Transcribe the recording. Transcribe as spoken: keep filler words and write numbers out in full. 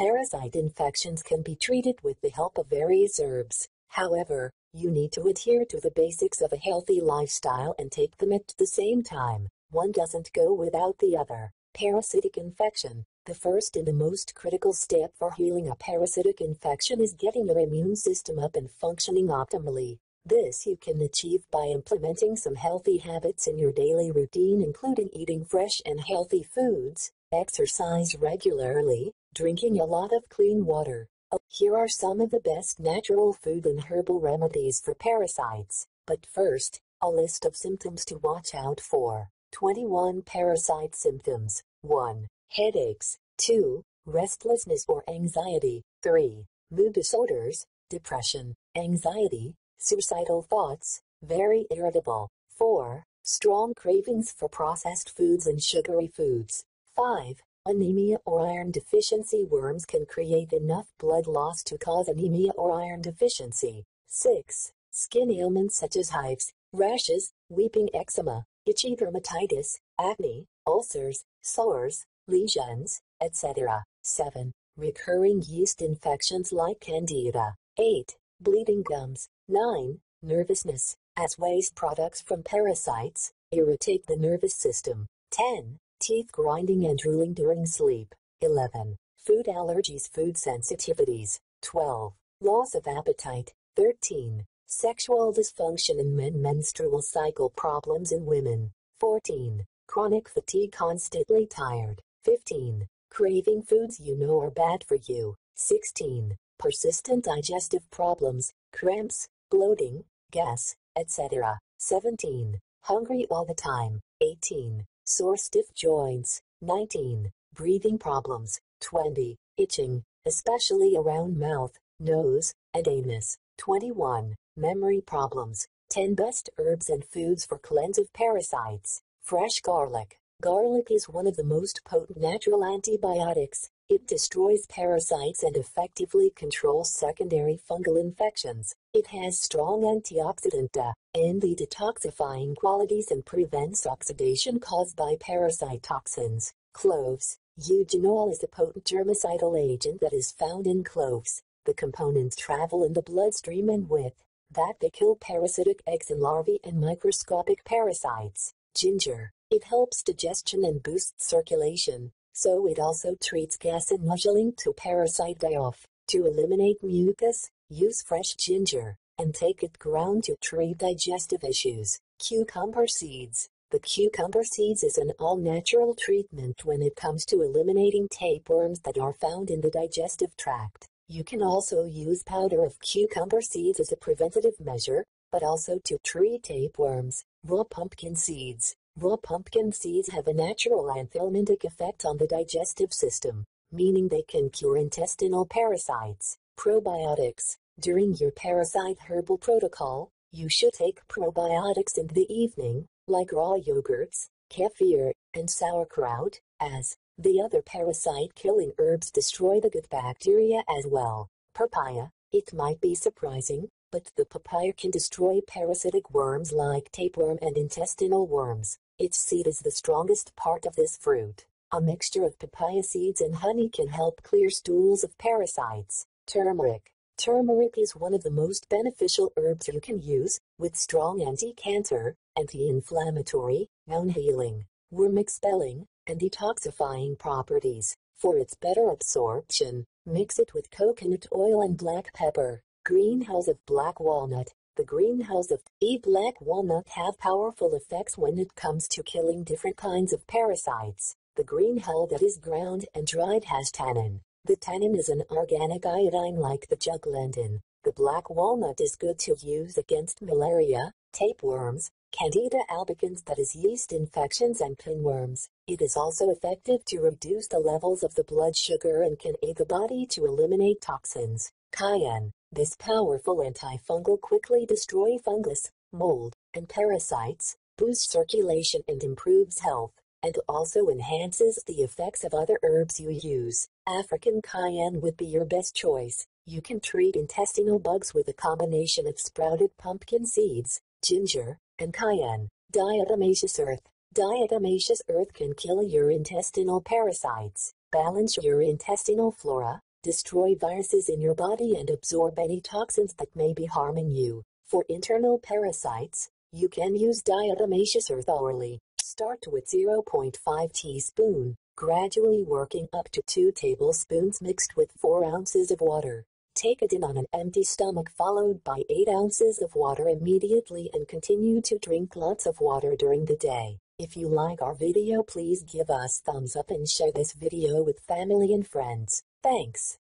Parasite infections can be treated with the help of various herbs. However, you need to adhere to the basics of a healthy lifestyle and take them at the same time. One doesn't go without the other. Parasitic infection. The first and the most critical step for healing a parasitic infection is getting your immune system up and functioning optimally. This you can achieve by implementing some healthy habits in your daily routine, including eating fresh and healthy foods, exercise regularly, drinking a lot of clean water. Here are some of the best natural food and herbal remedies for parasites, but first, a list of symptoms to watch out for. twenty-one Parasite symptoms. one. Headaches. two. Restlessness or anxiety. three. Mood disorders, depression, anxiety, suicidal thoughts, very irritable. four. Strong cravings for processed foods and sugary foods. five. Anemia or iron deficiency. Worms can create enough blood loss to cause anemia or iron deficiency. six. Skin ailments such as hives, rashes, weeping eczema, itchy dermatitis, acne, ulcers, sores, lesions, et cetera. seven. Recurring yeast infections like Candida. eight. Bleeding gums. nine. Nervousness, as waste products from parasites irritate the nervous system. ten. Teeth grinding and drooling during sleep. eleven. Food allergies, food sensitivities. twelve. Loss of appetite. thirteen. Sexual dysfunction in men, menstrual cycle problems in women. fourteen. Chronic fatigue, constantly tired. fifteen. Craving foods you know are bad for you. sixteen. Persistent digestive problems, cramps, bloating, gas, et cetera. seventeen. Hungry all the time. eighteen. Sore, stiff joints. nineteen. Breathing problems. twenty. Itching, especially around mouth, nose, and anus. twenty-one. Memory problems. ten Best herbs and foods for cleanse of parasites. Fresh garlic. Garlic is one of the most potent natural antibiotics. It destroys parasites and effectively controls secondary fungal infections. It has strong antioxidant and the detoxifying qualities and prevents oxidation caused by parasite toxins. Cloves. Eugenol is a potent germicidal agent that is found in cloves. The components travel in the bloodstream and with that they kill parasitic eggs and larvae and microscopic parasites. Ginger. It helps digestion and boosts circulation, so it also treats gas and nausea linked to parasite die-off. To eliminate mucus, use fresh ginger, and take it ground to treat digestive issues. Cucumber seeds. The cucumber seeds is an all-natural treatment when it comes to eliminating tapeworms that are found in the digestive tract. You can also use powder of cucumber seeds as a preventative measure, but also to treat tapeworms. Raw pumpkin seeds. Raw pumpkin seeds have a natural anthelmintic effect on the digestive system, meaning they can cure intestinal parasites. Probiotics. During your parasite herbal protocol, you should take probiotics in the evening, like raw yogurts, kefir, and sauerkraut, as the other parasite-killing herbs destroy the good bacteria as well. Papaya. It might be surprising, but the papaya can destroy parasitic worms like tapeworm and intestinal worms. Its seed is the strongest part of this fruit. A mixture of papaya seeds and honey can help clear stools of parasites. Turmeric. Turmeric is one of the most beneficial herbs you can use, with strong anti-cancer, anti-inflammatory, wound-healing, worm-expelling, and detoxifying properties. For its better absorption, mix it with coconut oil and black pepper. Greenhouse of black walnut. The greenhouse of e black walnut have powerful effects when it comes to killing different kinds of parasites. The greenhouse that is ground and dried has tannin. The tannin is an organic iodine like the Juglandin. The black walnut is good to use against malaria, tapeworms, Candida albicans, that is yeast infections, and pinworms. It is also effective to reduce the levels of the blood sugar and can aid the body to eliminate toxins. Cayenne. This powerful antifungal quickly destroys fungus, mold, and parasites, boosts circulation and improves health, and also enhances the effects of other herbs you use. African cayenne would be your best choice. You can treat intestinal bugs with a combination of sprouted pumpkin seeds, ginger, and cayenne. Diatomaceous earth. Diatomaceous earth can kill your intestinal parasites, balance your intestinal flora, Destroy viruses in your body and absorb any toxins that may be harming you. For internal parasites, you can use diatomaceous earth hourly. Start with zero point five teaspoon, gradually working up to two tablespoons mixed with four ounces of water. Take it in on an empty stomach followed by eight ounces of water immediately and continue to drink lots of water during the day. If you like our video, please give us thumbs up and share this video with family and friends. Thanks.